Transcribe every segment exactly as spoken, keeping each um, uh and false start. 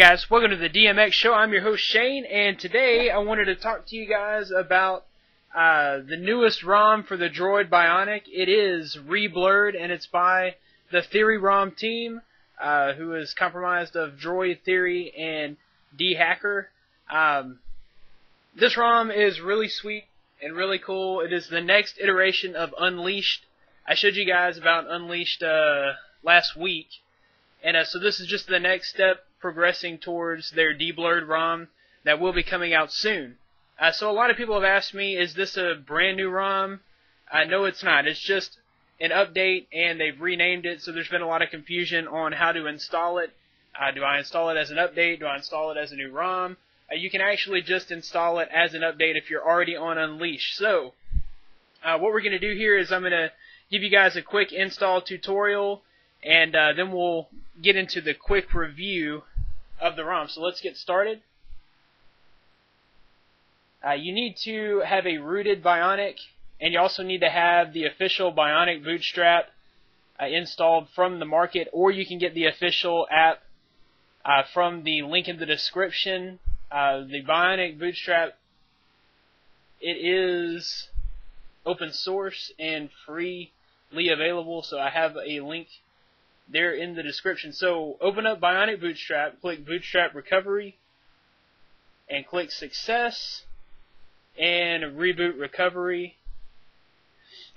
guys, welcome to the D M X show. I'm your host Shane, and today I wanted to talk to you guys about uh, the newest ROM for the Droid Bionic. It is ReBlurred, and it's by the Theory ROM team, uh, who is comprised of Droid Theory and D Hacker. Um, this ROM is really sweet and really cool. It is the next iteration of Unleashed. I showed you guys about Unleashed uh, last week. And uh, so this is just the next step progressing towards their deblurred ROM that will be coming out soon. Uh, so a lot of people have asked me, is this a brand new ROM? I know it's not. It's just an update, and they've renamed it, so there's been a lot of confusion on how to install it. Uh, do I install it as an update? Do I install it as a new ROM? Uh, you can actually just install it as an update if you're already on Unleashed. So uh, what we're going to do here is I'm going to give you guys a quick install tutorial, and uh, then we'll get into the quick review of the ROM. So let's get started. Uh, you need to have a rooted Bionic, and you also need to have the official Bionic Bootstrap uh, installed from the market, or you can get the official app uh, from the link in the description. Uh, the Bionic Bootstrap, it is open source and freely available, so I have a link there in the description. So open up Bionic Bootstrap, click Bootstrap Recovery, and click Success, and Reboot Recovery.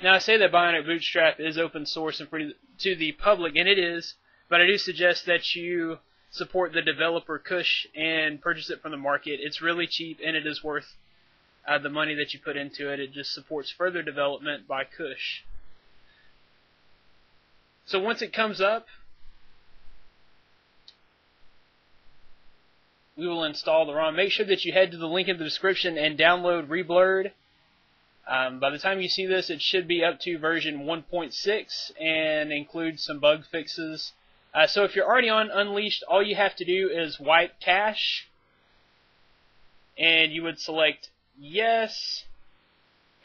Now, I say that Bionic Bootstrap is open source and free to the public, and it is, but I do suggest that you support the developer Koush and purchase it from the market. It's really cheap, and it is worth uh, the money that you put into it. It just supports further development by Koush. So once it comes up, we will install the ROM. Make sure that you head to the link in the description and download ReBlurred. Um, by the time you see this, it should be up to version one point six and includes some bug fixes. Uh, so if you're already on Unleashed, all you have to do is wipe cache, and you would select yes,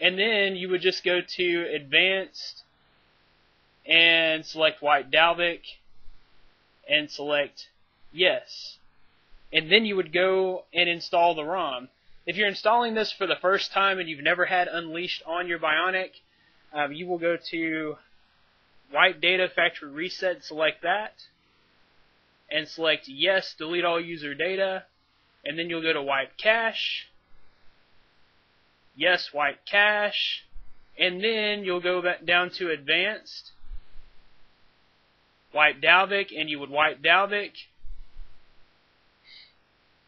and then you would just go to Advanced, and select wipe dalvik, and select yes, and then you would go and install the ROM. If you're installing this for the first time and you've never had Unleashed on your Bionic, um, you will go to wipe data factory reset, select that, and select yes, delete all user data, and then you'll go to wipe cache, yes, wipe cache, and then you'll go back down to Advanced, wipe dalvik, and you would wipe dalvik,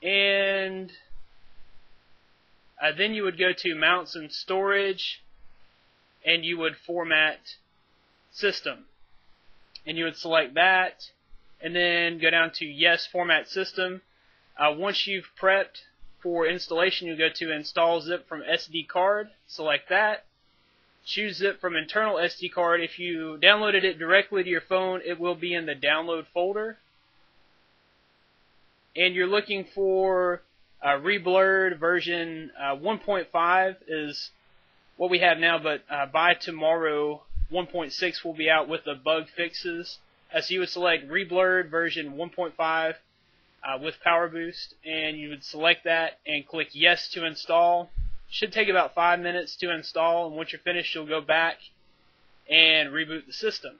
and uh, then you would go to mounts and storage, and you would format system, and you would select that, and then go down to yes, format system. Uh, once you've prepped for installation, you go to install zip from S D card, select that, choose zip from internal S D card. If you downloaded it directly to your phone, it will be in the download folder. And you're looking for uh, ReBlurred version uh, one point five is what we have now, but uh, by tomorrow one point six will be out with the bug fixes. Uh, so you would select ReBlurred version one point five uh, with Power Boost, and you would select that and click yes to install. Should take about five minutes to install, and once you're finished, you'll go back and reboot the system.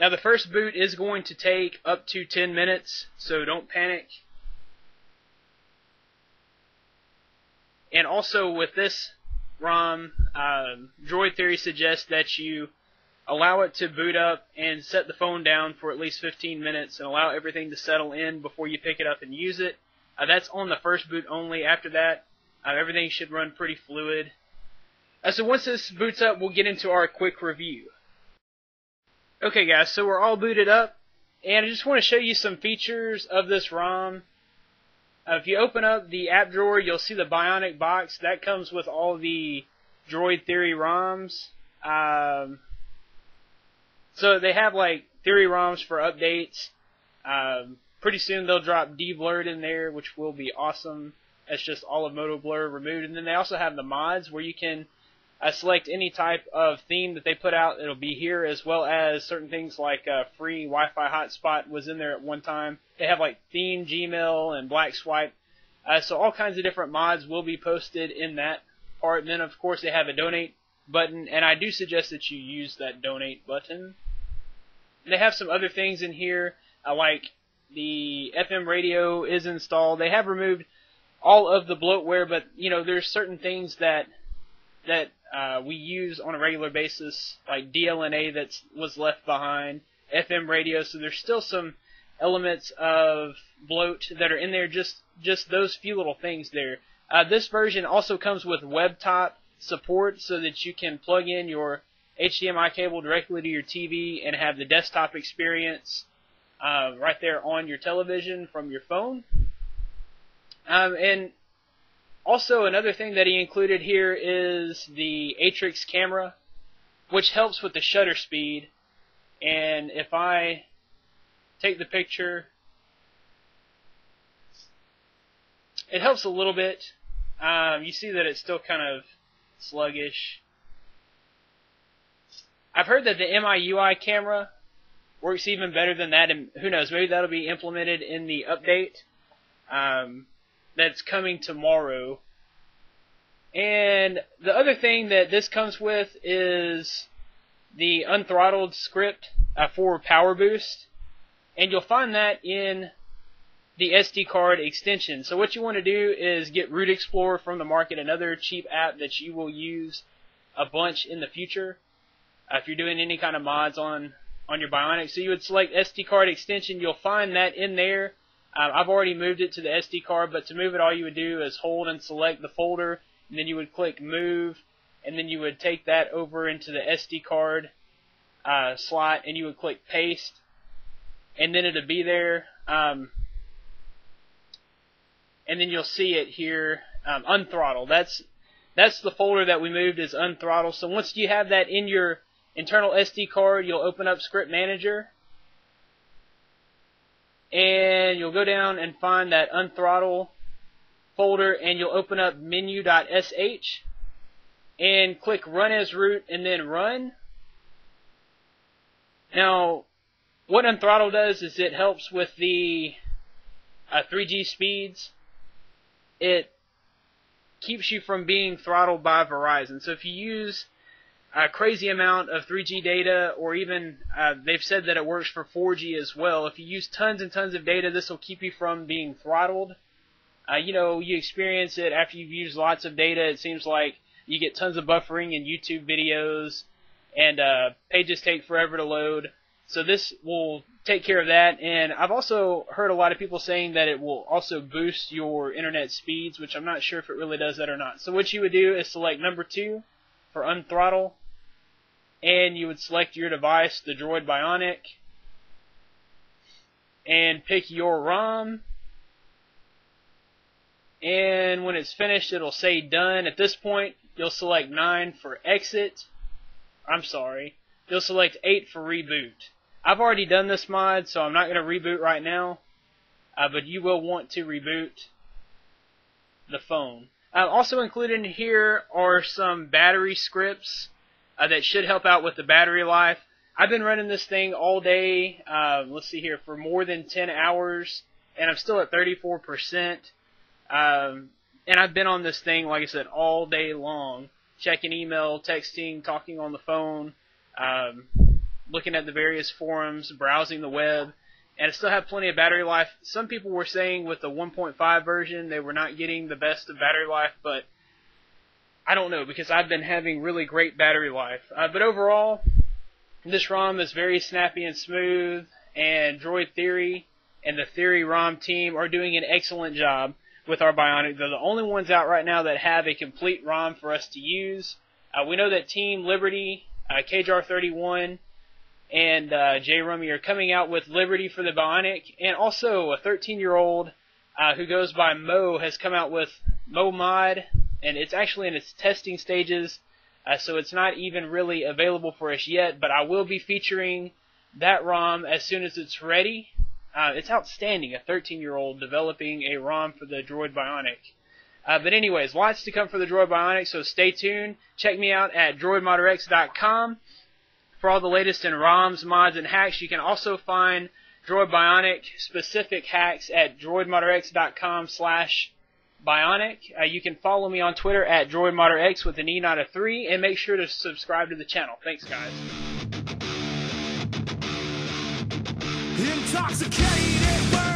Now, the first boot is going to take up to ten minutes, so don't panic. And also with this ROM, um, Droid Theory suggests that you allow it to boot up and set the phone down for at least fifteen minutes and allow everything to settle in before you pick it up and use it. Uh, that's on the first boot only. After that, uh, everything should run pretty fluid. Uh, so once this boots up, we'll get into our quick review. Okay guys, so we're all booted up, and I just want to show you some features of this ROM. Uh, if you open up the app drawer, you'll see the Bionic box. That comes with all the Droid Theory ROMs. Um, so they have like Theory ROMs for updates. Um, Pretty soon they'll drop D-Blurred in there, which will be awesome. That's just all of Moto Blur removed. And then they also have the mods where you can I select any type of theme that they put out. It'll be here, as well as certain things like uh, free Wi-Fi hotspot was in there at one time. They have like theme, Gmail, and black swipe. Uh, so all kinds of different mods will be posted in that part. And then, of course, they have a donate button, and I do suggest that you use that donate button. And they have some other things in here, uh, like the F M radio is installed. They have removed all of the bloatware, but, you know, there's certain things that that uh, we use on a regular basis, like D L N A that was left behind, F M radio, so there's still some elements of bloat that are in there, just, just those few little things there. Uh, this version also comes with WebTop support so that you can plug in your H D M I cable directly to your T V and have the desktop experience uh, right there on your television from your phone. Um, and also, another thing that he included here is the Atrix camera, which helps with the shutter speed. And if I take the picture, it helps a little bit. Um, you see that it's still kind of sluggish. I've heard that the M I U I camera works even better than that, and who knows, maybe that'll be implemented in the update. Um... That's coming tomorrow. And the other thing that this comes with is the unthrottled script uh, for Power Boost, and you'll find that in the S D card extension. So what you want to do is get Root Explorer from the market, another cheap app that you will use a bunch in the future uh, if you're doing any kind of mods on on your Bionic. So you would select S D card extension. You'll find that in there. Um, I've already moved it to the S D card, but to move it, all you would do is hold and select the folder, and then you would click Move, and then you would take that over into the S D card uh, slot, and you would click Paste, and then it would be there. Um, and then you'll see it here, um, Unthrottle. That's, that's the folder that we moved, is Unthrottle. So once you have that in your internal S D card, you'll open up Script Manager, and you'll go down and find that unthrottle folder, and you'll open up menu dot S H and click Run as Root and then Run. Now, what unthrottle does is it helps with the uh, three G speeds. It keeps you from being throttled by Verizon. So if you use a crazy amount of three G data, or even uh, they've said that it works for four G as well. If you use tons and tons of data, this will keep you from being throttled. Uh, you know, you experience it after you've used lots of data. It seems like you get tons of buffering in YouTube videos, and uh, pages take forever to load. So this will take care of that. And I've also heard a lot of people saying that it will also boost your internet speeds, which I'm not sure if it really does that or not. So what you would do is select number two for unthrottle, and you would select your device, the Droid Bionic, and pick your ROM, and when it's finished it'll say done. At this point you'll select nine for exit. I'm sorry, you'll select eight for reboot. I've already done this mod, so I'm not going to reboot right now, uh, but you will want to reboot the phone. Uh, also included in here are some battery scripts uh, that should help out with the battery life. I've been running this thing all day, uh, let's see here, for more than ten hours, and I'm still at thirty-four percent. Um, and I've been on this thing, like I said, all day long, checking email, texting, talking on the phone, um, looking at the various forums, browsing the web, and I still have plenty of battery life. Some people were saying with the one point five version they were not getting the best of battery life, but I don't know, because I've been having really great battery life. Uh, but overall, this ROM is very snappy and smooth, and Droid Theory and the Theory ROM team are doing an excellent job with our Bionic. They're the only ones out right now that have a complete ROM for us to use. Uh, we know that Team Liberty, uh, K J R thirty-one, and uh, J Rummy are coming out with Liberty for the Bionic, and also a thirteen-year-old uh, who goes by Mo has come out with Mo Mod, and it's actually in its testing stages, uh, so it's not even really available for us yet, but I will be featuring that ROM as soon as it's ready. Uh, it's outstanding, a thirteen-year-old developing a ROM for the Droid Bionic. Uh, but anyways, lots to come for the Droid Bionic, so stay tuned. Check me out at droid modder x dot com for all the latest in ROMs, mods, and hacks. You can also find Droid Bionic specific hacks at droid modder x dot com slash bionic. Uh, you can follow me on Twitter at droid modder x with an E, not a three, and make sure to subscribe to the channel. Thanks, guys. Intoxicated.